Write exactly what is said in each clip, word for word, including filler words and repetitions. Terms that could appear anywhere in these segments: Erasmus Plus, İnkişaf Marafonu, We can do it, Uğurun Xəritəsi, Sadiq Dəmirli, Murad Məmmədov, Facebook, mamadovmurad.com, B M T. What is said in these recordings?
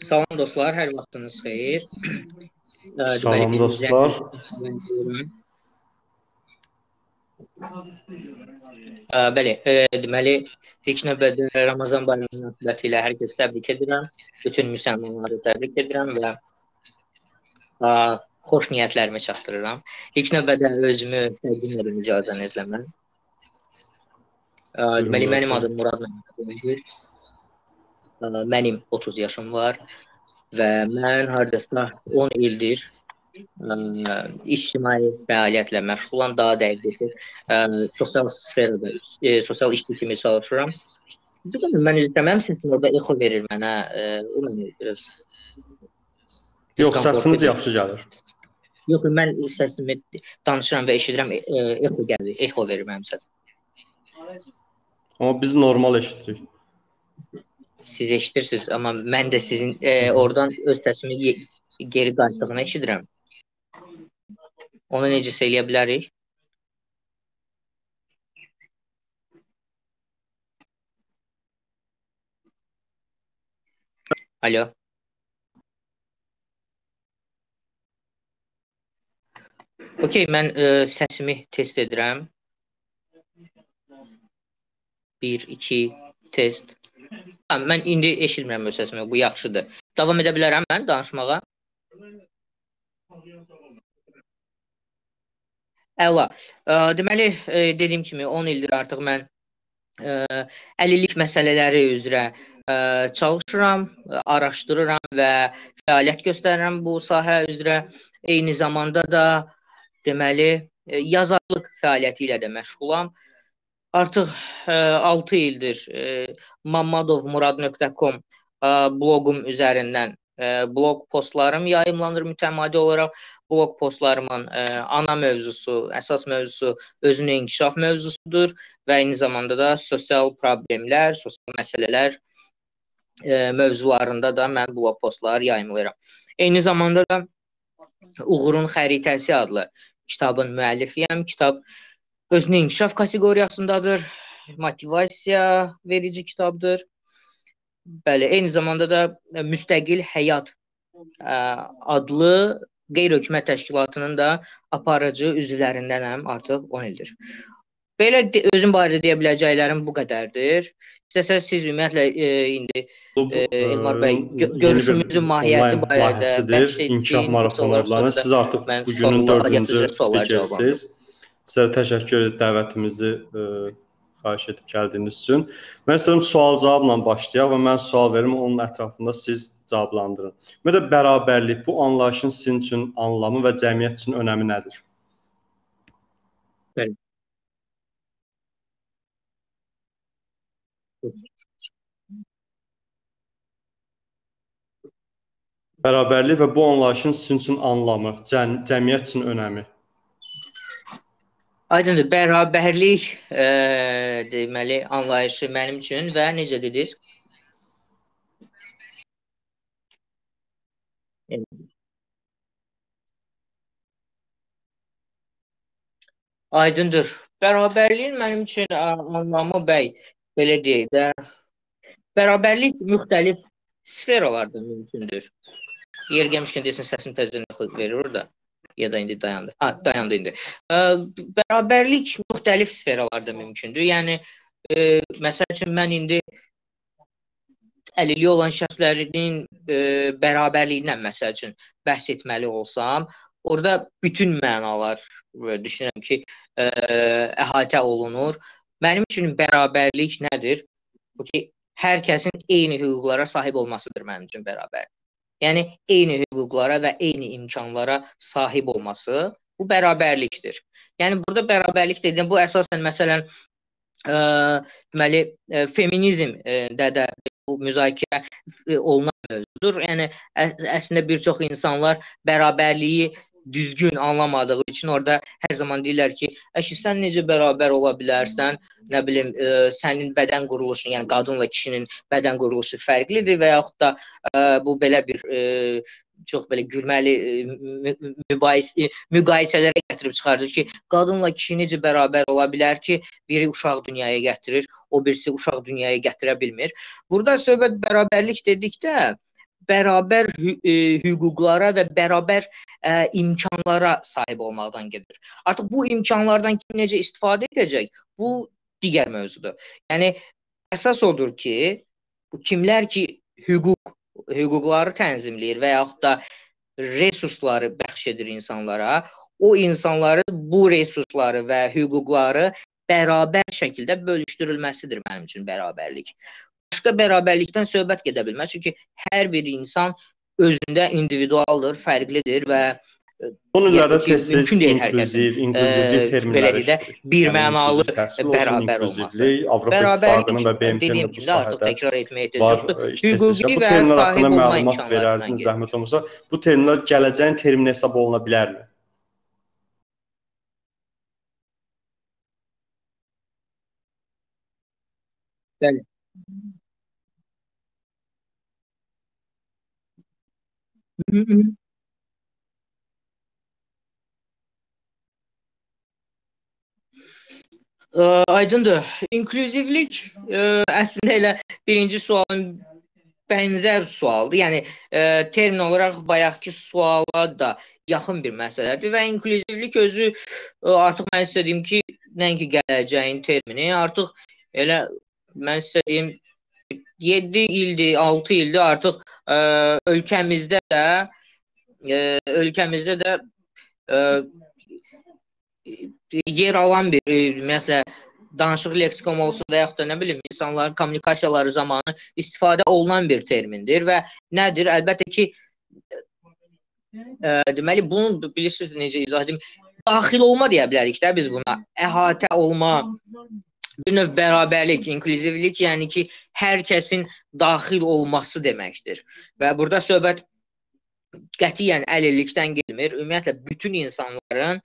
Salam dostlar, hər vaxtınız xeyir. Salam dostlar. Bəli, deməli, ilk növbədə Ramazan bayramı münasibəti ilə hər kəsi təbrik edirəm. Bütün müsəlmanları təbrik edirəm və xoş niyyətlərimi çatdırıram. İlk növbədə özümü təqdim edirəm icazənizlə mən. Deməli, mənim adım Murad Məmmədov. Mənim otuz yaşım var və mən hardasa on ildir ictimai fəaliyyətlə məşğulam, daha dəqiqdir, sosial sferada, sosial işçi kimi çalışıram. Mən izləməm, səsim orada echo verir mənə, o mənə biraz... Yox, səsiniz yaxşı gəlir. Yox, mən səsimi danışıram və eşidirəm, echo gəlir, echo verir mənim səsim. Amma biz normal eşitirik. Siz eşitirsiniz, amma mən də sizin oradan öz səsimi geri qayıtdığını eşidirəm. Onu necə eləyə bilərik? Alo. Okey, mən səsimi test edirəm. Bir, iki, test. Mən indi eşitmirəm öz səsimi, bu yaxşıdır. Davam edə bilərəm mən danışmağa? Əla. Deməli, dediyim kimi, on ildir artıq mən əlillik məsələləri üzrə çalışıram, araşdırıram və fəaliyyət göstərirəm bu sahə üzrə. Eyni zamanda da, deməli, yazarlıq fəaliyyəti ilə də məşğulam. Artıq altı ildir mamadovmurad nöqtə com bloqum üzərindən blog postlarım yayımlanır mütəmadi olaraq. Blog postlarımın ana mövzusu, əsas mövzusu özünün inkişaf mövzusudur və eyni zamanda da sosial problemlər, sosial məsələlər mövzularında da mən blog postları yayımlayıram. Eyni zamanda da Uğurun Xəritəsi adlı kitabın müəllifiyəm. Kitab özünün inkişaf kateqoriyasındadır, motivasiya verici kitabdır. Bəli, eyni zamanda da Müstəqil Həyat adlı qeyri-hökumət təşkilatının da aparıcı üzvlərindənəm artıq on ildir. Belə özüm barədə deyə biləcəklərim bu qədərdir. İstəsəz siz ümumiyyətlə indi İlmar bəy görüşümüzün mahiyyəti barədə İnkişaf Marafonlarına siz artıq bugünün dördüncü spikersiniz. Sizə təşəkkür edib dəvətimizi təşəkkür xahiş edib gəldiyiniz üçün. Mən istəyirəm sual-cavabla başlayaq və mən sual verim, onun ətrafında siz cavablandırın. Ümumiyyətlə, bərabərlik, bu anlayışın sizin üçün anlamı və cəmiyyət üçün önəmi nədir? Bəli. Bərabərlik və bu anlayışın sizin üçün anlamı, cəmiyyət üçün önəmi. Aydındır, bərabərlik deməli anlayışı mənim üçün və necə dediniz? Aydındır, bərabərliyin mənim üçün anlamı bəy, belə deyək də, bərabərlik müxtəlif sferalarda mümkündür. Yer gəlmişkən deyilsin, səsini təzdən verir orada. Ya da indi dayandı. Ha, dayandı indi. Bərabərlik müxtəlif sferalarda mümkündür. Yəni, məsəl üçün, mən indi əlilliyi olan şəxslərin bərabərliyindən, məsəl üçün, bəhs etməli olsam, orada bütün mənalar, düşünürəm ki, əhatə olunur. Mənim üçün bərabərlik nədir? Bu ki, hər kəsin eyni hüquqlara sahib olmasıdır mənim üçün bərabərlik. Yəni, eyni hüquqlara və eyni imkanlara sahib olması bu bərabərlikdir. Yəni, burada bərabərlik dediyim, bu əsasən, məsələn, deməli, feminizmdə də bu müzakirə olunan mövzudur. Yəni, əslində, bir çox insanlar bərabərliyi düzgün anlamadığı üçün orada hər zaman deyirlər ki, əşi, sən necə bərabər ola bilərsən, nə bilim, sənin bədən quruluşun, yəni qadınla kişinin bədən quruluşu fərqlidir və yaxud da bu belə bir çox belə gülməli müqayisələrə gətirib çıxardır ki, qadınla kişi necə bərabər ola bilər ki, biri uşaq dünyaya gətirir, o birisi uşaq dünyaya gətirə bilmir. Burada söhbət bərabərlik dedikdə, bərabər hüquqlara və bərabər ə, imkanlara sahib olmaqdan gedir. Artıq bu imkanlardan kim necə istifadə edəcək, bu digər mövzudur. Yəni, əsas odur ki, kimlər ki hüquq, hüquqları tənzimləyir və yaxud da resursları bəxş edir insanlara, o insanları, bu resursları və hüquqları bərabər şəkildə bölüşdürülməsidir mənim üçün bərabərlik. Başqa bərabərlikdən söhbət gedə bilməz, çünki hər bir insan özündə individualdır, fərqlidir və bunun üzərində tez-tez inklüziv, inklüzivlik terminləri bir mənalı bərabər olması. Bərabərlik, dediyim kimi də artıq təkrar etməyə edəcəkdir. Hüquqi və sahib olma imkanlarından gedir. Bu terminlər gələcəyin termini hesab oluna bilərmi? Bəli. Aydındır. İnklüzivlik əslində elə birinci sualın bənzər sualdır. Yəni, termin olaraq bayaqki suala da yaxın bir məsələdir və inklüzivlik özü artıq mən istədiyim ki, nəinki gələcəyin termini, artıq elə mən istədiyim yeddi ildir, altı ildir artıq ə, ölkəmizdə də ə, ölkəmizdə də ə, yer alan bir, ümumiyyətlə, danışıq leksikon olsun və yaxud da, nə bilim, insanların kommunikasiyaları zamanı istifadə olunan bir termindir və nədir? Əlbəttə ki, ə, deməli, bunu bilirsiniz necə izah edim, daxil olma deyə bilərik də biz buna, əhatə olma, bir növ bərabərlik, inklüzivlik, yəni ki, hər kəsin daxil olması deməkdir. Və burada söhbət qətiyyən əlillikdən gelmir. Ümumiyyətlə, bütün insanların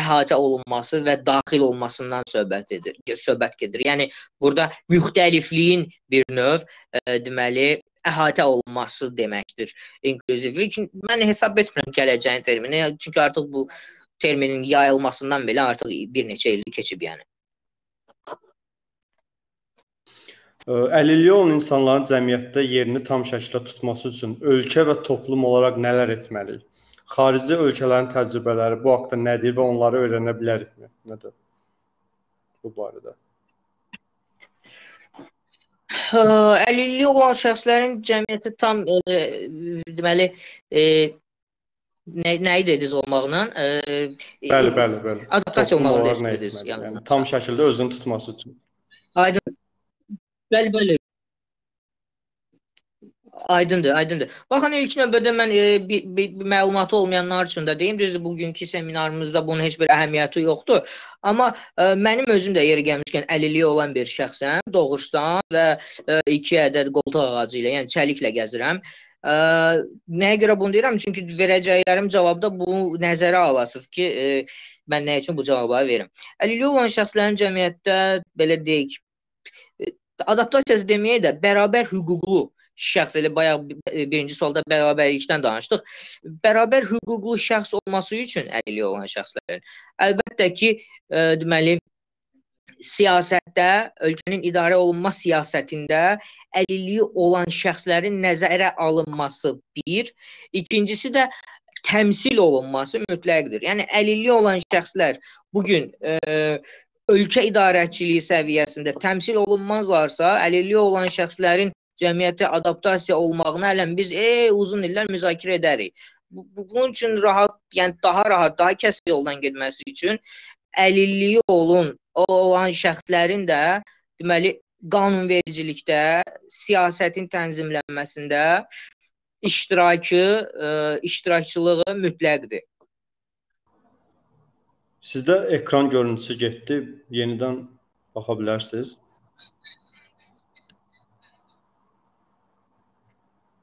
əhatə olunması və daxil olmasından söhbət edir, söhbət gedir. Yəni, burada müxtəlifliyin bir növ, ə, deməli, əhatə olunması deməkdir inklüzivlik. Mən hesab etmirəm gələcəyin termini, çünki artıq bu terminin yayılmasından belə artıq bir neçə il keçib, yəni. Əlilliyi olan insanların cəmiyyətdə yerini tam şəkildə tutması üçün ölkə və toplum olaraq nələr etməliyik? Xarici ölkələrin təcrübələri bu haqda nədir və onları öyrənə bilərikmi? Nədir bu barədə? Əlilliyi olan şəxslərin cəmiyyəti tam, e, deməli, e, nə, nəyi dediniz olmağından? E, bəli, bəli, bəli. Adaptasiya olmağını dediniz. Yəni, yəni, tam şəkildə özünü tutması üçün. Aydın. Bəli, bəli. Aydındır, aydındır. Baxın, ilk növbədə mən e, bir, bir, bir məlumatı olmayanlar üçün də deyim. Düzdür, bugünkü seminarımızda bunun heç bir əhəmiyyəti yoxdur. Amma e, mənim özüm də yeri gəlmişkən əlilliyi olan bir şəxsəm, doğuşdan və e, iki ədəd qoltuq ağacı ilə, yəni çəliklə gəzirəm. E, nəyə görə bunu deyirəm? Çünki verəcəklərim cavabda bunu nəzərə alasınız ki, e, mən nə üçün bu cavabları verim. Əlilliyi olan şəxslərin cəmiyyətdə, belə deyik, adaptasiyası deməyə də bərabər hüquqlu şəxs, elə bayaq birinci sualda bərabərlikdən danışdıq, bərabər hüquqlu şəxs olması üçün əlilliyi olan şəxslərin. Əlbəttə ki, ə, deməli, siyasətdə, ölkənin idarə olunma siyasətində əlilliyi olan şəxslərin nəzərə alınması bir, ikincisi də təmsil olunması mütləqdir. Yəni, əlilliyi olan şəxslər bugün ə, ölkə idarəçiliyi səviyyəsində təmsil olunmazlarsa, əlilliyi olan şəxslərin cəmiyyətə adaptasiya olmağını ələn biz ey, uzun illər müzakirə edərik. Bunun üçün rahat, yəni daha rahat, daha kəskin yoldan getməsi üçün əlilliyi olun, olan şəxslərin də, deməli, qanunvericilikdə, siyasətin tənzimlənməsində iştirakı, ə, iştirakçılığı mütləqdir. Sizdə ekran görüntüsü getdi, yenidən baxa bilərsiniz.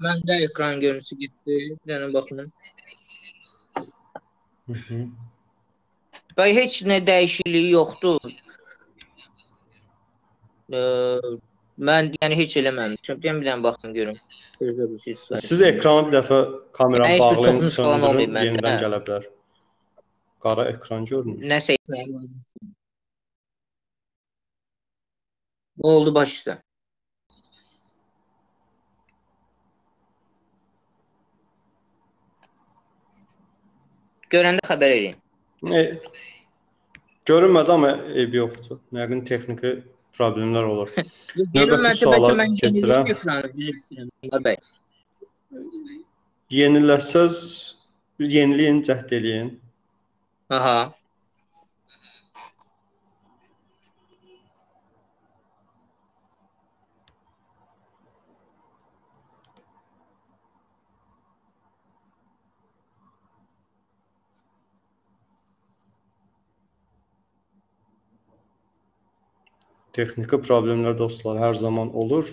Məndə ekran görüntüsü getdi, yəni baxın. Və heç nə dəyişikliyi yoxdur. E, mən yəni heç eləməmişəm, bir dənə baxın görüm. Siz ekranı bir dəfə kameranı bağlayın, söndürün, yenidən gələ bilər. Qara ekran görünür. Nəsə etmək lazım. Oldu baş üstə. Görəndə xəbər edin. E, görünməz, amma ev yoxdur. Yəqin texniki problemlər olur. Növbəti suala keçirəm. Yeniləsəz, yeniliyin, cəhd eləyin. Aha. Texniki problemler dostlar her zaman olur.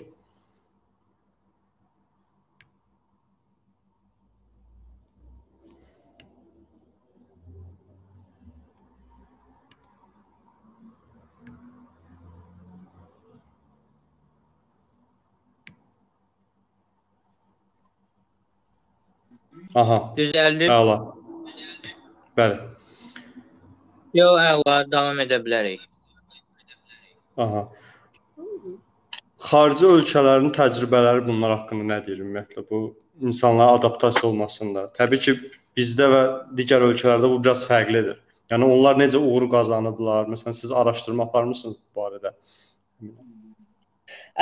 Aha. Düzeldi. Əla. Bəli. Yo, əla, devam edə bilərik. Aha. Xarici ölkələrin təcrübələri bunlar haqqında nə deyir ümumiyyətlə? Bu insanlara adaptasiya olmasında. Təbii ki, bizdə və digər ölkələrdə bu biraz fərqlidir. Yəni onlar necə uğur qazanıblar? Məsələn, siz araşdırma aparmışsınız bu barədə?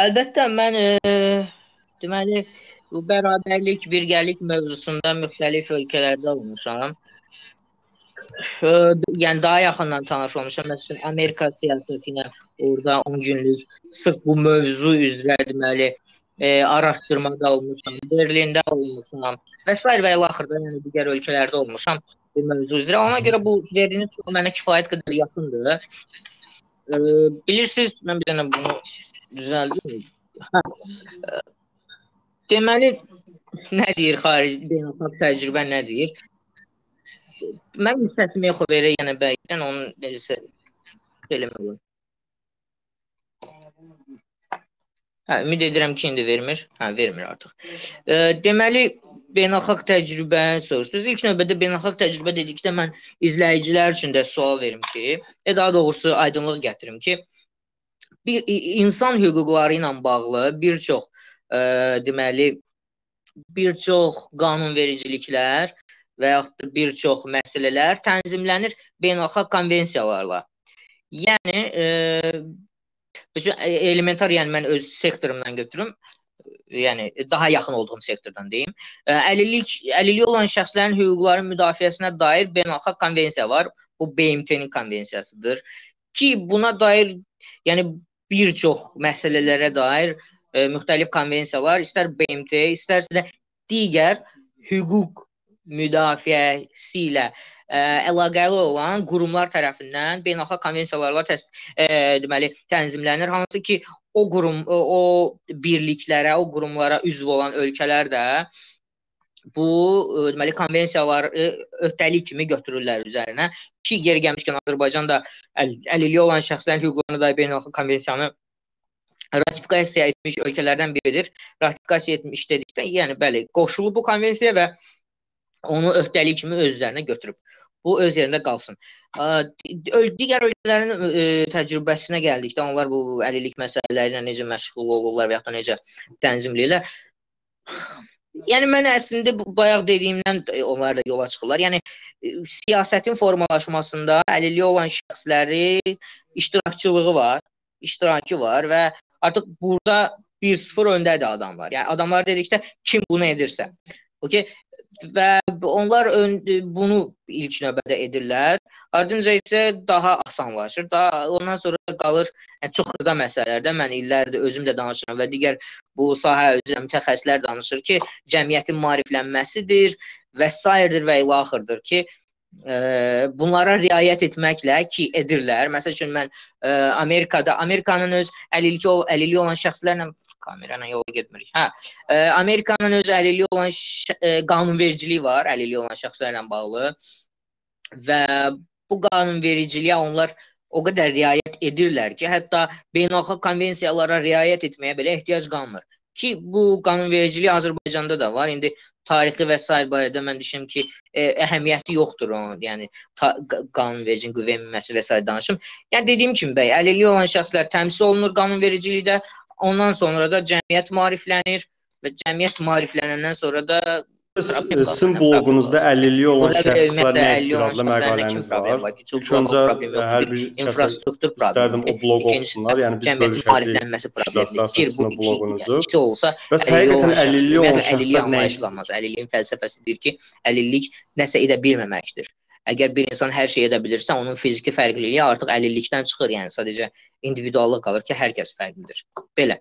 Əlbəttə, mən e, deməli bu bərabərlik, birgəlik mövzusunda müxtəlif ölkələrdə olmuşam. Yəni daha yaxından tanış olmuşam. Məsələn, Amerika siyasetinə orada on günlük sırf bu mövzu üzrə deməli e, araşdırmada olmuşam, Berlində olmuşam və s. və ilaxırda yəni digər ölkələrdə olmuşam bu mövzu üzrə. Ona görə bu dediyiniz sual mənə kifayət qədər yaxındır. E, bilirsiniz, mən bir dənə bunu düzəldim. Hə. Deməli, nə deyir xarici beynəlxalq təcrübə nə deyir? Mən hissəsimi yox verə yəni bəydən onun necəsə eləmək olur. Hə, ümid edirəm ki, indi vermir. Hə, vermir artıq. E, deməli, beynəlxalq təcrübəni soruşdunuz. İlk növbədə beynəlxalq təcrübə dedikdə mən izləyicilər üçün də sual verim ki, e, daha doğrusu aydınlıq gətirim ki, bir, insan hüquqları ilə bağlı bir çox e, deməli, bir çox qanunvericiliklər və yaxud da bir çox məsələlər tənzimlənir beynəlxalq konvensiyalarla. Yəni, e, elementar, yəni mən öz sektorumdan götürüm, yəni daha yaxın olduğum sektordan deyim. E, əlillik, əlilliyi olan şəxslərin hüquqları müdafiəsinə dair beynəlxalq konvensiya var. Bu B M T'nin konvensiyasıdır ki, buna dair, yəni bir çox məsələlərə dair e, müxtəlif konvensiyalar, istər B M T, istərsə də digər hüquq müdafiəsi ilə ə, əlaqəli olan qurumlar tərəfindən beynəlxalq konvensiyalarla təs, ə, deməli, tənzimlənir. Hansı ki, o qurum, o, o birliklərə, o qurumlara üzv olan ölkələr də bu ə, deməli, konvensiyaları öhdəlik kimi götürürlər üzərinə. Ki, yeri gəlmişkən Azərbaycan da əl, əlilliyi olan şəxslərin hüquqlarına dair beynəlxalq konvensiyanı ratifikasiya etmiş ölkələrdən biridir. Ratifikasiya etmiş dedikdə, yəni bəli, qoşulub bu konvensiya və onu öhdəlik kimi öz üzərinə götürüb. Bu öz yerində qalsın. Digər ölkələrin e, təcrübəsinə gəldikdə onlar bu əlillik məsələləri ilə necə məşğul olurlar və yaxud da necə tənzimləyirlər. Yəni mən əslində bayaq dediyimdən onlar da yola çıxırlar. Yəni siyasətin formalaşmasında əlilliyi olan şəxslərin iştirakçılığı var, iştirakı var və artıq burada bir sıfır öndədir adamlar. Yəni adamlar dedikdə kim bunu edirsə. Okey? Və onlar ön, bunu ilk növbədə edirlər. Ardınca isə daha asanlaşır. Daha ondan sonra qalır yəni, çox xırda məsələlərdə. Mən illərdir özüm də danışıram və digər bu sahə üzrə mütəxəssislər danışır ki, cəmiyyətin maariflənməsidir və sairdir və ilaxırdır ki, e, bunlara riayət etməklə ki, edirlər. Məsəl üçün, mən e, Amerikada, Amerikanın öz əlilliyi olan şəxslərlə kamerana yola getmirik. Hə, Amerikanın öz əlilliyi olan qanunvericiliyi var, əlilliyi olan şəxslərlə bağlı və bu qanunvericiliyə onlar o qədər riayət edirlər ki, hətta beynəlxalq konvensiyalara riayət etməyə belə ehtiyac qalmır. Ki, bu qanunvericiliyi Azərbaycanda da var. İndi tarixi və s. barədə mən düşünürəm ki, e, əhəmiyyəti yoxdur onun, yəni qanunvericinin qüvvəyə minməsi və s. danışım. Yəni, dediyim kimi, bəy, əlilliyi olan şəxslər təmsil olunur qanunvericilikdə. Ondan sonra da cəmiyyət maariflənir və cəmiyyət maariflənəndən sonra da Sizin bloqunuzda əlilliyi olan şəxslər nə istəyirlə məqaləniz var. İlk öncə hər bir şəxs istərdim o bloq olsunlar. Yəni biz bölüşəcəyik işlərsəsində bloqunuzu. Bəs həqiqətən əlilliyi olan şəxslər nə istəyirlər? Əlilliyin fəlsəfəsidir ki, əlillik nəsə edə bilməməkdir. Əgər bir insan hər şey edə bilirsə, onun fiziki fərqliliyi artıq əlillikdən çıxır. Yəni sadəcə individuallıq qalır ki, hər kəs fərqlidir. Belə.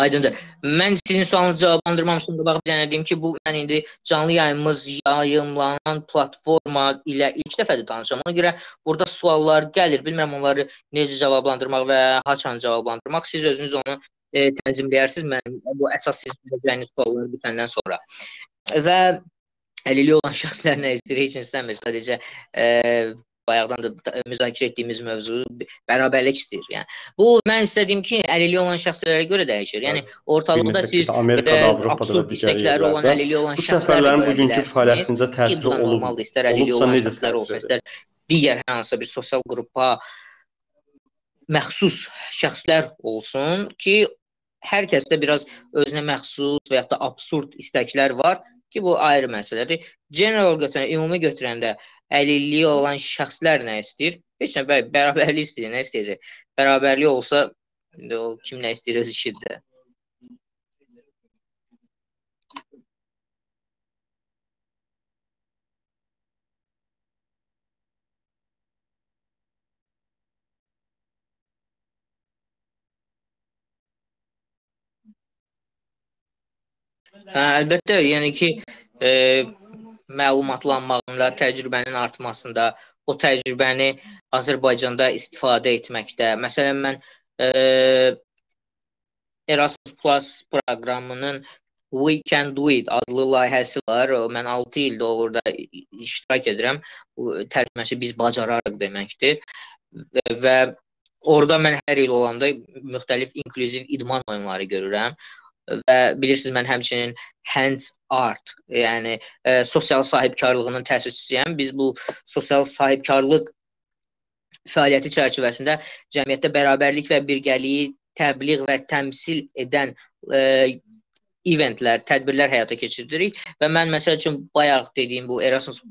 Aydındır. Mən sizin sualınızı cavablandırmamışdım da, bax bir dənə deyim ki, bu mən indi canlı yayımımız yayımlanan platforma ilə ilk dəfədir danışam. Ona görə burada suallar gəlir. Bilmirəm onları necə cavablandırmaq və haçan cavablandırmaq. Siz özünüz onu e, tənzimləyərsiniz. Mən bu əsas sizin biləcəyiniz sualları bitəndən sonra. Və əlilliyi olan şəxslər nə istəyir? Heç istəmir. Sadəcə e, bayaqdan da müzakirə etdiyimiz mövzu bərabərlik istəyir. Yəni, bu, mən istədiyim ki, əlilliyi olan şəxslərə görə dəyişir. Yəni, ortalıqda siz absurd istəkləri olan əlilliyi olan şəxslərə görə bilərsiniz. Ki, bundan olmalı, istər əlilliyi olan şəxslər olsun, istər digər hər hansısa bir sosial qrupa məxsus şəxslər olsun ki, hər kəsdə biraz özünə məxsus və yaxud da absurd istəklər var ki, bu ayrı məsələdir. General götürəndə, ümumi götürəndə əlilliyi olan şəxslər nə istəyir? Heç nə, bərabərlik istəyir, nə istəyəcək? Bərabərlik olsa, o kim nə istəyir öz işidir. Hə, əlbəttə, yəni ki, e, məlumatlanmağında, təcrübənin artmasında, o təcrübəni Azərbaycanda istifadə etməkdə. Məsələn, mən e, Erasmus Plus proqramının We can do it adlı layihəsi var. Mən altı ildə orada iştirak edirəm. Tərcüməsi biz bacararıq deməkdir. Və orada mən hər il olanda müxtəlif inklüziv idman oyunları görürəm. Və bilirsiniz, mən həmçinin hands art, yəni e, sosial sahibkarlığının təsisçisiyəm. Biz bu sosial sahibkarlıq fəaliyyəti çərçivəsində cəmiyyətdə bərabərlik və birgəliyi təbliğ və təmsil edən e, eventlər, tədbirlər həyata keçirdirik. Və mən, məsəl üçün, bayaq dediyim bu Erasmus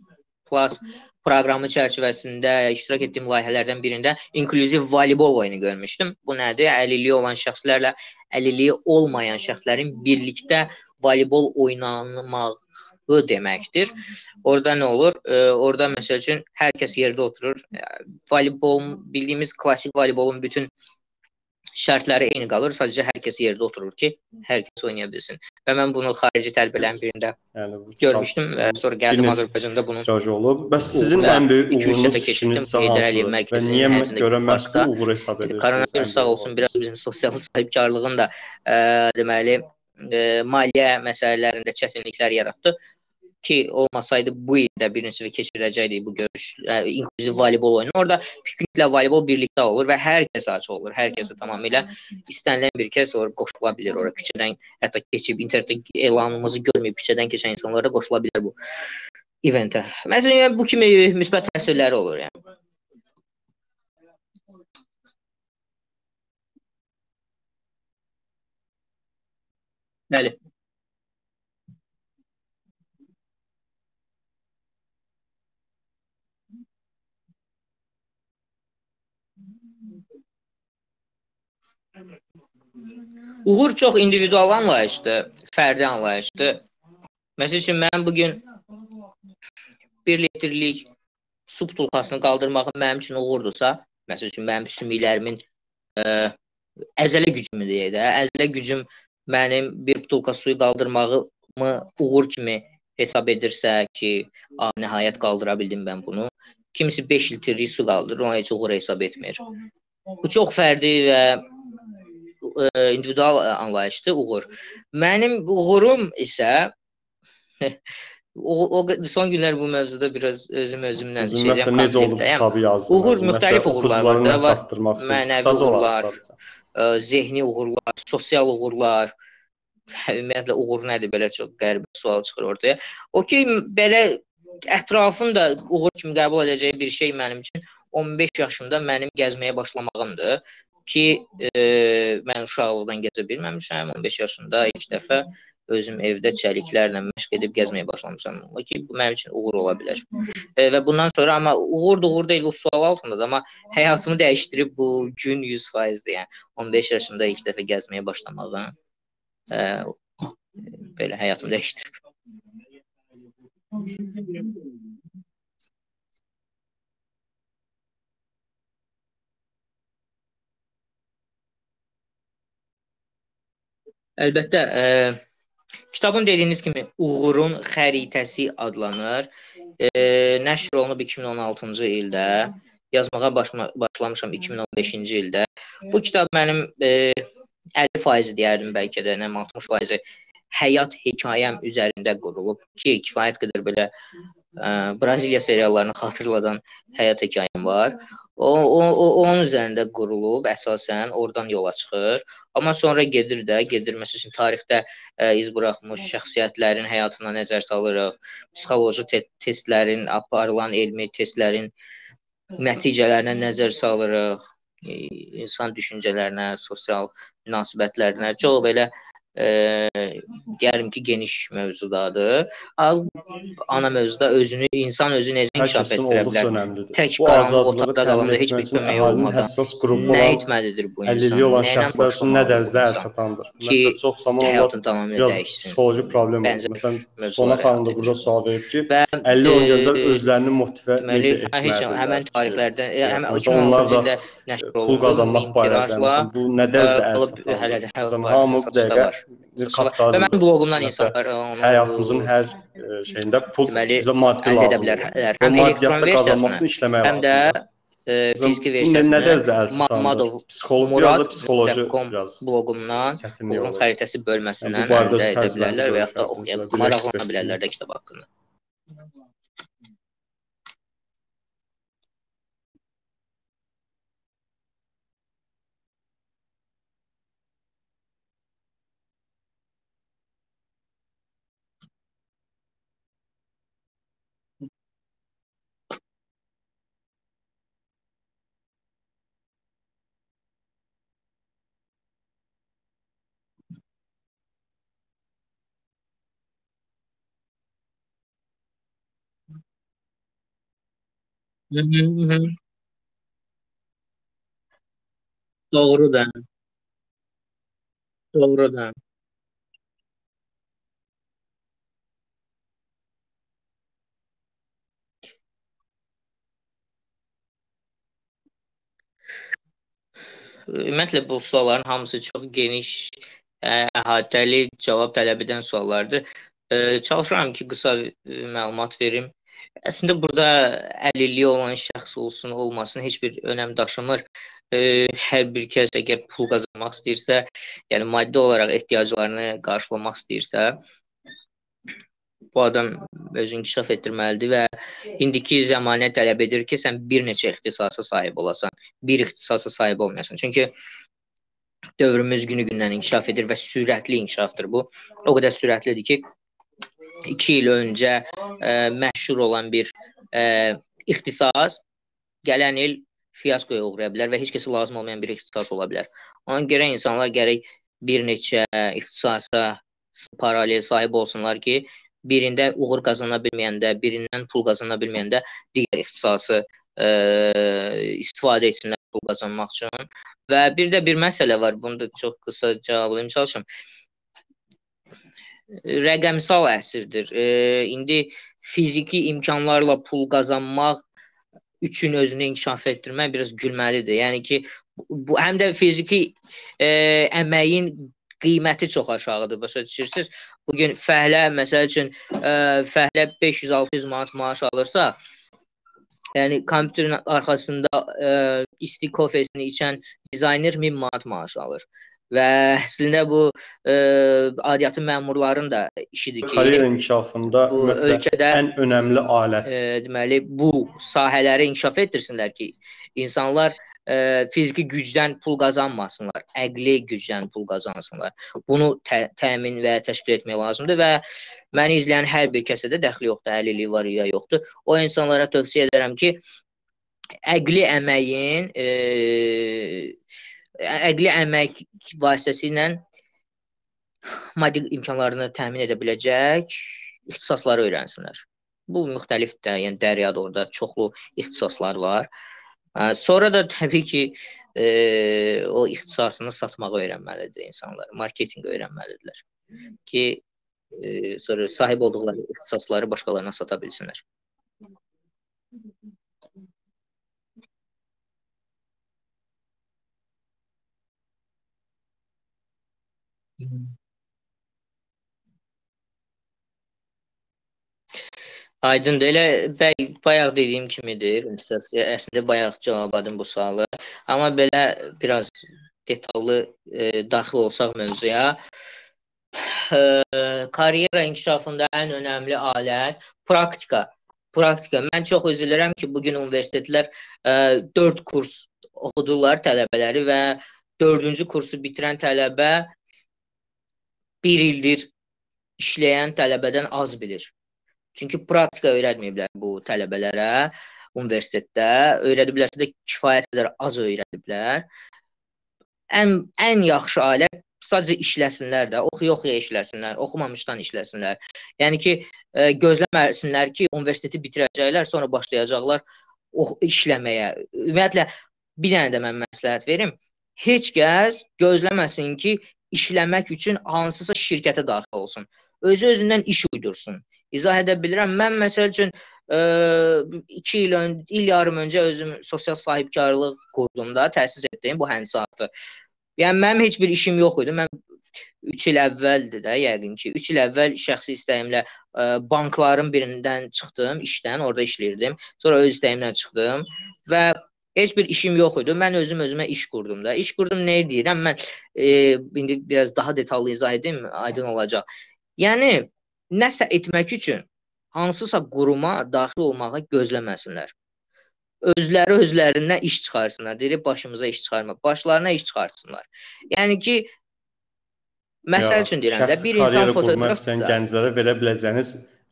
Plus proqramı çərçivəsində iştirak etdiyim layihələrdən birində inklüziv voleybol oyunu görmüşdüm. Bu nədir? Əlilliyi olan şəxslərlə əlilliyi olmayan şəxslərin birlikdə voleybol oynamağı deməkdir. Orada nə olur? E, orada, məsəl üçün, hər kəs yerdə oturur. Voleybol, bildiyimiz klasik voleybolun bütün şərtləri eyni qalır. Sadəcə hər kəs yerdə oturur ki, hər kəs oynaya bilsin. Və mən bunu xarici tələbələrin birində yəni, görmüşdüm və sonra gəldim Azərbaycanda bunun. Bəs sizin ən böyük uğurunuz işiniz hansıdır və niyə görəməz ki, uğur hesab edirsiniz? Koronavirus sağ olsun, biraz bizim sosial sahibkarlığın da e, deməli, e, maliyyə məsələlərində çətinliklər yaratdı ki, olmasaydı bu ildə birinci və keçiriləcəkdi bu görüş, ə, inklüziv voleybol oyunu. Orada pikniklə voleybol birlikdə olur və hər kəs açıq olur, hər kəsə tamamilə istənilən bir kəs orada qoşula bilir, orada küçədən hətta keçib, internetdə elanımızı görməyib, küçədən keçən insanlara qoşula bilər bu eventə. Məsələn, yəni, bu kimi müsbət təsirləri olur, yəni. Bəli. Uğur çox individual anlayışdır, fərdi anlayışdır. Məsəl üçün, mən bugün bir litrlik su butulkasını qaldırmağım mənim üçün uğurdursa, məsəl üçün, mənim sümüklərimin ə, əzələ gücümü deyək də, əzələ gücüm mənim bir butulka suyu qaldırmağımı uğur kimi hesab edirsə ki, a, nəhayət qaldıra bildim mən bunu. Kimisi beş litrlik su qaldırır, ona heç uğur hesab etmir. Bu çox fərdi və individual anlayışdır uğur. Mənim uğurum isə o, o son günlər bu mövzuda biraz özüm özümdən şey deyəm. Necə oldu bu kitabı yazdınız? Uğur müxtəlif uğurlar var. Mənəvi uğurlar, e, zehni uğurlar, sosial uğurlar, ümumiyyətlə uğur nədir, belə çox qəribə sual çıxır ortaya. O ki, belə ətrafın da uğur kimi qəbul edəcəyi bir şey mənim üçün on beş yaşımda mənim gəzməyə başlamağımdır ki, e, mən uşaqlıqdan gəzə bilməmişəm, on beş yaşımda ilk dəfə özüm evdə çəliklərlə məşq edib gəzməyə başlamışam. O ki, bu mənim üçün uğur ola bilər. E, və bundan sonra, amma uğur da uğur deyil, bu sual altındadır, amma həyatımı dəyişdirib bu gün yüz faizdir. Yəni, on beş yaşımda ilk dəfə gəzməyə başlamağım e, belə həyatımı dəyişdirib. Əlbəttə, e, kitabın dediyiniz kimi Uğurun Xəritəsi adlanır. E, nəşr olunub iki min on altıncı ildə, yazmağa başma, başlamışam iki min on beşinci ildə. Bu kitab mənim e, əlli faiz deyərdim bəlkə də, nəm altmış faiz həyat hekayəm üzərində qurulub ki, kifayət qədər belə e, Braziliya seriallarını xatırladan həyat hekayəm var. O, o, o, onun üzərində qurulub, əsasən oradan yola çıxır. Amma sonra gedir də, gedir, məsəl üçün, tarixdə ə, iz buraxmış şəxsiyyətlərin həyatına nəzər salırıq, psixoloji te testlərin, aparılan elmi testlərin nəticələrinə nəzər salırıq, insan düşüncələrinə, sosial münasibətlərinə, çox belə, E, deyərim ki, geniş mövzudadır. Ana mövzuda özünü, insan özü necə inkişaf etdirə bilər? Tək qaranlıq otaqda qalanda heç bir kömək olmadan nə etməlidir bu insan? Olan şəxslər üçün nə dərəcədə əl çatandır? Ki, həyatın tamamilə dəyişsin. Məsələn, sona xanımda burada sual verib ki, əlli on gözəl özlərini motivə necə etməlidir? Həmən tarixlərdən, onlar da pul qazanmaq barədə, bu nə dərəcədə əl çatandır? Həmən hamı bu dəqiqə və mənim blogumdan insanlar həyatımızın hər şeyində pul bizə maddi lazımdır. Bu maddiyatda qazanmasını işləmək lazımdır. Fiziki versiyasını mamadov murad dot com blogumdan Uğurun Xəritəsi bölməsindən əldə edə bilərlər və yaxud da maraqlana bilərlər də kitab haqqında. Hı hı hı. Doğru da. Doğru da. Ümumiyyətlə bu sualların hamısı çox geniş, əhatəli cavab tələb edən suallardır. E, çalışıram ki, qısa məlumat verim. Əslində burada əlilliyi olan şəxs olsun, olmasın, heç bir önəm daşımır. E, hər bir kəs əgər pul qazanmaq istəyirsə, yəni maddi olaraq ehtiyaclarını qarşılamaq istəyirsə, bu adam özünü inkişaf etdirməlidir və indiki zəmanə tələb edir ki, sən bir neçə ixtisasa sahib olasan, bir ixtisasa sahib olmayasan. Çünki dövrümüz günü-gündən inkişaf edir və sürətli inkişafdır bu. O qədər sürətlidir ki, İki il öncə e, məşhur olan bir e, ixtisas gələn il fiyaskoya uğraya bilər və heç kəsə lazım olmayan bir ixtisas ola bilər. Ona görə insanlar gərək bir neçə ixtisasa paralel sahib olsunlar ki, birində uğur qazana bilməyəndə, birindən pul qazana bilməyəndə digər ixtisası e, istifadə etsinlər pul qazanmaq üçün. Və bir də bir məsələ var, bunu da çox qısa cavablayım çalışım. Rəqəmsal əsirdir. E, indi fiziki imkanlarla pul qazanmaq üçün özünü inkişaf etdirmək biraz gülməlidir. Yəni ki, bu həm də fiziki e, əməyin qiyməti çox aşağıdır, başa düşürsünüz. Bugün fəhlə, məsəl üçün, e, fəhlə beş yüz altı yüz manat maaş alırsa, yəni kompüterin arxasında e, isti kofesini içən dizayner min manat maaş alır. Və əslində bu e, adiyyatı məmurların da işidir ki, kariyer inkişafında bu ölkədə ən önəmli alət. E, deməli, bu sahələri inkişaf etdirsinlər ki, insanlar e, fiziki gücdən pul qazanmasınlar, əqli gücdən pul qazansınlar. Bunu tə təmin və təşkil etmək lazımdır və məni izləyən hər bir kəsədə dəxli yoxdur, əlilliyi var ya yoxdur. O insanlara tövsiyə edərəm ki, əqli əməyin, e, əqli əmək vasitəsilə maddi imkanlarını təmin edə biləcək ixtisasları öyrənsinlər. Bu müxtəlif də, yəni dəryada orada çoxlu ixtisaslar var. Sonra da təbii ki, e, o ixtisasını satmağı öyrənməlidir insanlar, marketinqi öyrənməlidirlər ki, e, sonra sahib olduqları ixtisasları başqalarına sata bilsinlər. Aydın da elə bəy, bayaq dediyim kimidir. Əslində bayaq cavabladım bu sualı. Amma belə biraz detallı e, daxil olsaq mövzuya. E, kariyera inkişafında ən önəmli alət praktika. Praktika. Mən çox üzr diləyirəm ki, bugün universitetlər e, dörd kurs oxudurlar tələbələri və dördüncü kursu bitirən tələbə bir ildir işləyən tələbədən az bilir. Çünki praktika öyrətməyiblər bu tələbələrə universitetdə. Öyrədiblərsə də kifayət qədər az öyrədiblər. Ən, ən yaxşı alət sadəcə işləsinlər də, oxuya-oxuya işləsinlər, oxumamışdan işləsinlər. Yəni ki, gözləməsinlər ki, universiteti bitirəcəklər, sonra başlayacaqlar işləməyə. Ümumiyyətlə, bir dənə də mən məsləhət verim. Heç kəs gözləməsin ki, işləmək üçün hansısa şirkətə daxil olsun. Özü-özündən iş uydursun. İzah edə bilirəm. Mən, məsəl üçün, iki il, il yarım öncə özüm sosial sahibkarlıq qurduğumda təsis etdiyim bu həndisatı. Yəni, mənim heç bir işim yox idi. Mən üç il əvvəldir də, yəqin ki, üç il əvvəl şəxsi istəyimlə bankların birindən çıxdım, işdən, orada işləyirdim. Sonra öz istəyimlə çıxdım və heç bir işim yox idi. Mən özüm özümə iş qurdum da. İş qurdum, nə deyirəm? Mən e, indi biraz daha detallı izah edeyim, aydın olacaq. Yəni, nəsə etmək üçün hansısa quruma daxil olmağa gözləməsinlər. Özləri özlərindən iş çıxarsınlar. Deyir, başımıza iş çıxarmaq. Başlarına iş çıxarsınlar. Yəni ki, məsəl üçün deyirəm də, bir insan fotoqrafdırsa, gənclərə verə biləcəyiniz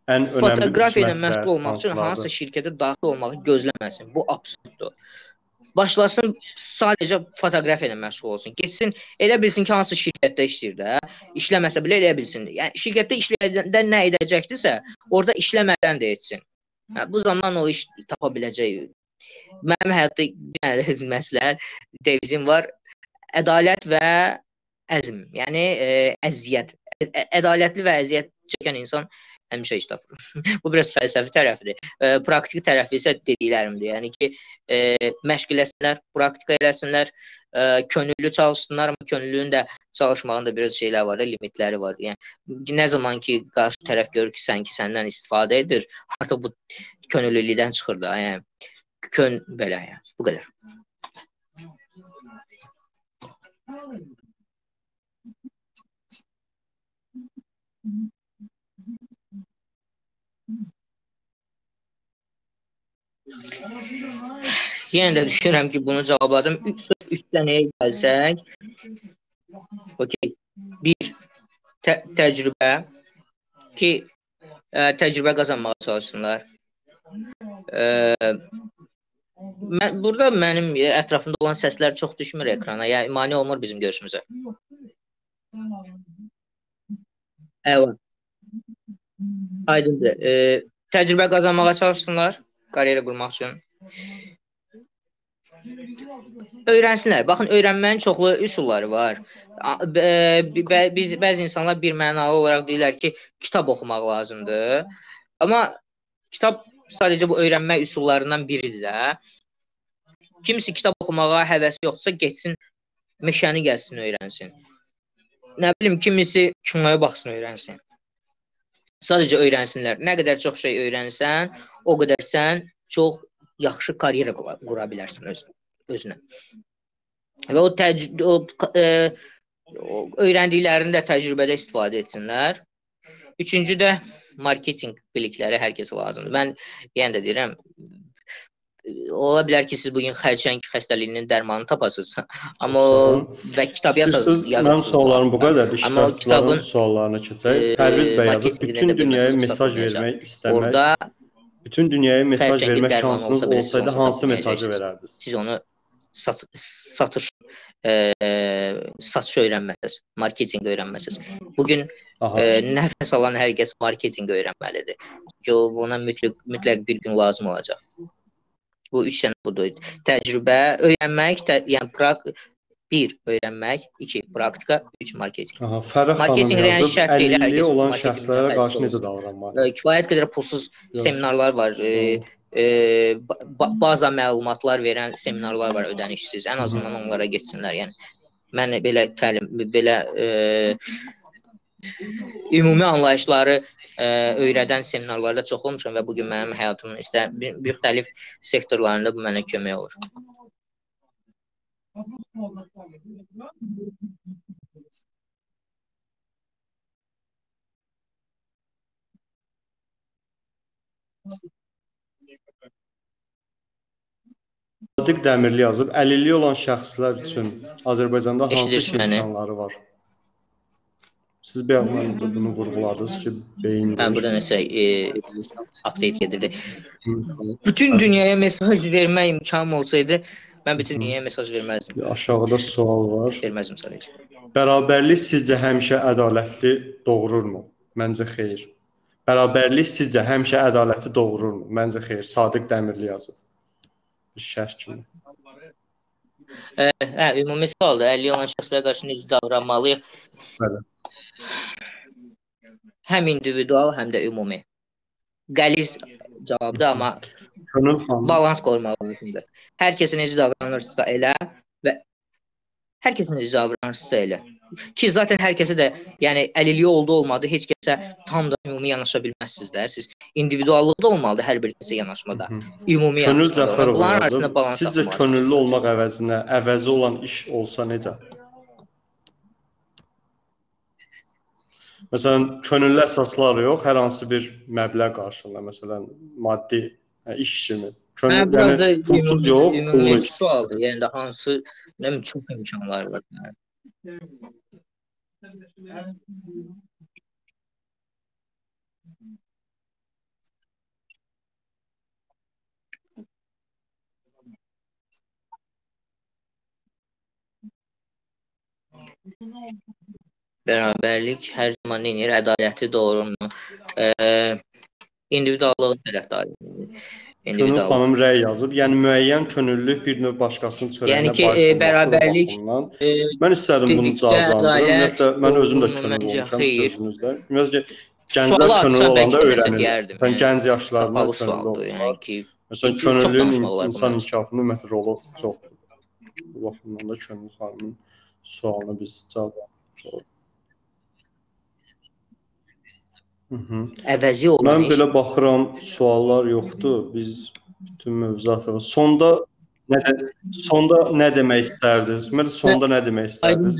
ən önəmli məsələ. Fotoqrafiyayla məşğul olmaq üçün hansısa şirkətə daxil olmağı gözləməsin. Bu absurddur. Başlasın, sadəcə fotoqrafiya ilə məşğul olsun. Geçsin, elə bilsin ki, hansı şirkətdə işləyir də, işləməsə belə elə bilsin. Yəni, şirkətdə işləyəndə nə edəcəkdirsə, orada işləmədən də etsin. Yəni, bu zaman o iş tapa biləcək. Mənim həyatda yəni, məsləhət, devizim var, ədalət və əzm, yəni e, əziyyət. Ədalətli və əziyyət çəkən insan həmişə iş tapır. Bu biraz fəlsəfi tərəfidir. E, praktiki tərəfi isə dediklərimdir. Yəni ki, e, məşq eləsinlər, praktika eləsinlər, e, könüllü çalışsınlar, amma könüllünün də çalışmağında biraz şeylər var da, limitləri var. Yəni nə zaman ki, qarşı tərəf görür ki, sən ki, səndən istifadə edir, artıq bu könüllülükdən çıxır da. Yəni, kön belə, yəni, bu qədər. Yenə də düşünürəm ki, bunu cavabladım. üç üç dənəyə gəlsək. Okey. bir. Tə təcrübə. iki. Ə, təcrübə qazanmağa çalışsınlar. Ə, mən, burada mənim ətrafımda olan səslər çox düşmür ekrana. Yəni, mane olmur bizim görüşümüzə. Əla. Aydındır. Ə, təcrübə qazanmağa çalışsınlar. Kariyera qurmaq üçün. Öyrənsinlər. Baxın, öyrənmənin çoxlu üsulları var. Biz, bəzi insanlar bir mənalı olaraq deyirlər ki, kitab oxumaq lazımdır. Amma kitab sadəcə bu öyrənmək üsullarından biridir də. Kimisi kitab oxumağa həvəsi yoxdursa, geçsin, meşəni gəlsin, öyrənsin. Nə bilim, kimisi kinoya baxsın, öyrənsin. Sadəcə öyrənsinlər. Nə qədər çox şey öyrənsən, o qədər sən çox yaxşı karyera qura bilərsən öz, özünə. Və o, o, e, o öyrəndiklərini də təcrübədə istifadə etsinlər. Üçüncü də marketinq bilikləri hər kəsə lazımdır. Mən yenə də deyirəm, ola bilər ki, siz bugün xərçəng xəstəliyinin dərmanını tapasınız. Amma və kitab yazasınız. Mənim suallarım bu qədərdir. İştirakçıların suallarına keçək. Pərviz bəy yazır, bütün dünyaya mesaj vermək istəmək. Bütün dünyaya mesaj vermək şansınız olsaydı hansı mesajı verərdiniz? Siz onu satış satış öyrənməsiniz, marketinq öyrənməsiniz. Bugün nəfəs alan hər kəs marketinq öyrənməlidir. Çünki buna mütləq bir gün lazım olacaq. Bu üç sənə budur. Təcrübə, öyrənmək, bir öyrənmək, iki praktika, üç marketinq. Fərəh xanım yazıb, əlilliyi olan şəxslərə qarşı necə davranmalıdır? Kifayət qədər pulsuz seminarlar var. Baza məlumatlar verən seminarlar var ödənişsiz, ən azından onlara geçsinlər. Mən belə ümumi anlayışları öyrədən seminarlarda çox olmuşam və bugün mənim həyatımın müxtəlif sektorlarında bu mənə kömək olur. Sadiq Dəmirli yazıb, əlilliyi olan şəxslər üçün Azərbaycanda hansı imkanları var? Siz bir anlamda bunu vurğuladınız ki, beyin... Mən burada nəsə update edirdi. Bütün dünyaya mesaj vermək imkanım olsaydı, mən bütün dünyaya mesaj verməzdim. Aşağıda sual var. Verməzdim sadəcə. Bərabərlik sizcə həmişə ədalətli doğururmu? Məncə xeyr. Bərabərlik sizcə həmişə ədalətli doğururmu? Məncə xeyr. Sadiq Dəmirli yazıb. Şərh kimi. Hə, ümumi sualdır. əlilliyi olan şəxslərə qarşı necə davranmalıyıq? Həm individual, həm də ümumi. Qəliz cavabdır, amma balans qorumalısındır. Hər kəsə necə davranırsa elə və hər kəsə necə davranırsa elə. Ki, zaten hər kəsə də, yəni, əlilliyi oldu olmadı, heç kəsə tam da ümumi yanaşa bilməzsiniz də. Siz individuallıqda olmalıdır hər bir kəsə yanaşmada, ümumi yanaşmada. Bunların arasında balans saxlamaq. Sizcə könüllü olmaq əvəzinə, əvəzi olan iş olsa necə? Məsələn, könüllü əsaslar yox, hər hansı bir məbləğ qarşılığında, məsələn, maddi iş kimi. Mən biraz da ümumi sualdır, yəni də hansı, nəmin, çox imkanlar var. Bərabərlik hər zaman neyinir? Ədaləti doğrulmu? İndividuallığın tərəfdarıdır. Könül xanım rəy yazıb, yəni müəyyən könüllülük bir növ başqasının çörəyinə başlamaq. Mən istərdim bunu cavablandırır. Ümumiyyətlə, mən özüm də könüllü olmuşam sözünüzdə. Ümumiyyətlə, gənclər könüllü olanda öyrənir. Sən gənc yaşlarında könüllü olmaq. Məsələn, könüllüyün insan inkişafının ümumiyyətlə rolu çoxdur. Bu baxımdan da Könül xanımın sualını biz cavablandırırıq. Mən belə baxıram, suallar yoxdur, biz bütün mövzuat var. Sonda nə demək istərdiniz? Mən sonda nə demək istərdiniz?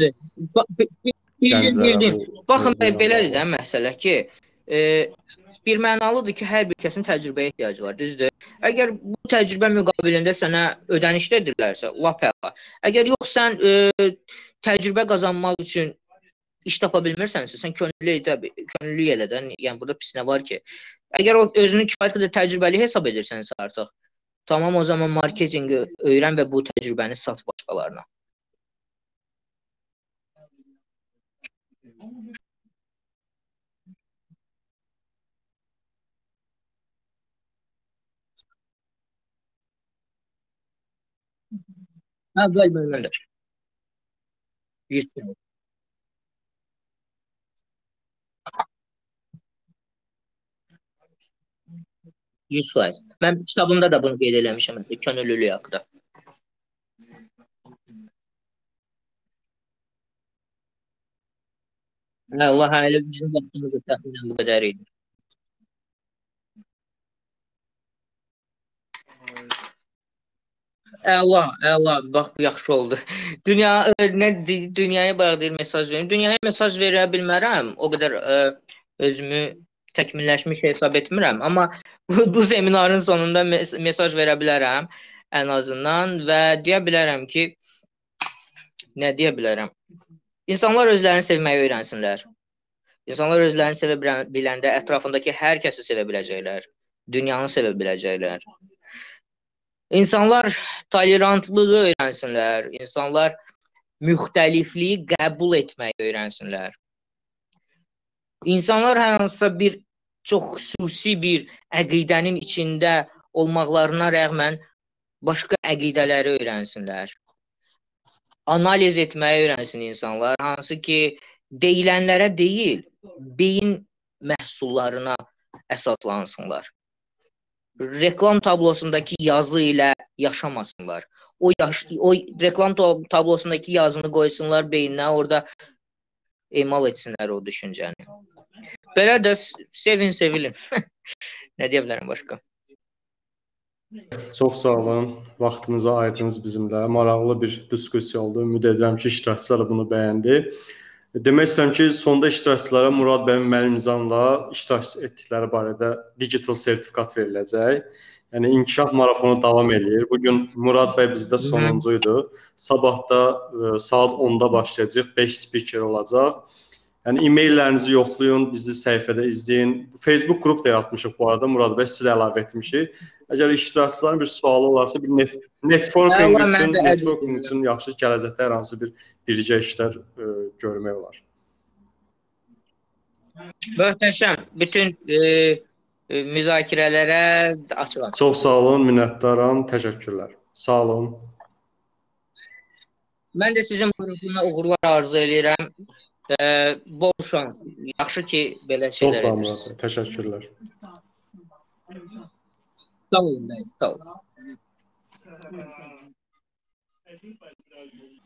Bildim, bildim. Baxın, belədir də məsələ ki, bir mənalıdır ki, hər bir kəsin təcrübəyə ehtiyacı var, düzdür. Əgər bu təcrübə müqabilində sənə ödənişlədirlərsə, lap əla. Əgər yox, sən təcrübə qazanmaq üçün iş tapa bilmirsənsə, sən könüllü elə də, yəni burada pis nə var ki? Əgər özünü kifayət qədər təcrübəli hesab edirsənsə artıq, tamam o zaman marketinqi öyrən və bu təcrübəni sat başqalarına. Hə, bəli, bəli, bəli. Yüzsünə. yüz faiz. Mən kitabımda da bunu qeyd eləmişəm, könüllülük haqqda. Allah hələ bizim vaxtımızda təxminən bu qədər idi. Əla, əla, bax, bu yaxşı oldu. Dünyaya bağlı deyil, mesaj verim. Dünyaya mesaj verə bilmərəm, o qədər özümü təkmilləşmiş hesab etmirəm, amma bu, bu seminarın sonunda mes mesaj verə bilərəm ən azından və deyə bilərəm ki, nə deyə bilərəm? İnsanlar özlərini sevməyi öyrənsinlər. İnsanlar özlərini sevə biləndə ətrafındakı hər kəsi sevə biləcəklər, dünyanı sevə biləcəklər. İnsanlar tolerantlığı öyrənsinlər, insanlar müxtəlifliyi qəbul etməyi öyrənsinlər. İnsanlar hər hansısa bir çox xüsusi bir əqidənin içində olmaqlarına rəğmən başqa əqidələri öyrənsinlər. Analiz etməyi öyrənsin insanlar, hansı ki deyilənlərə deyil, beyin məhsullarına əsaslansınlar. Reklam tablosundakı yazı ilə yaşamasınlar. O, yaş o reklam tablosundakı yazını qoysunlar beyninə, orada emal etsinlər o düşüncəni. Belə də sevin, sevilin. Nə deyə bilərəm başqa? Çox sağ olun. Vaxtınızı ayırdınız bizimlə. Maraqlı bir diskussiya oldu. Ümid edirəm ki, iştirakçılar bunu bəyəndi. Demək istəyirəm ki, sonda iştirakçılara Murad bəyin mənim imzamla iştirak etdikləri barədə digital sertifikat veriləcək. Yəni, inkişaf marafonu davam edir. Bugün Murad bəy bizdə sonuncuydu. Sabah da ə, saat onda başlayacaq, beş spiker olacaq. Yəni, e-maillərinizi yoxlayın, bizi səhifədə izləyin. Facebook qrup da yaratmışıq bu arada, Murad bəy sizə əlavə etmişik. Əgər iştirakçıların bir sualı olarsa, bir net networking üçün, networking üçün yaxşı gələcəkdə hər hansı bir birgə işlər e, görmək olar. Möhtəşəm, bütün e, e, müzakirələrə açılan. Çox sağ olun, minnətdaram, təşəkkürlər. Sağ olun. Mən də sizin proqramına uğurlar arzu edirəm. E, bol şans, yaxşı ki belə şeylər edirsiniz. Çox sağ olun, edirsiniz. Təşəkkürlər. Sağ olun, sağ olun.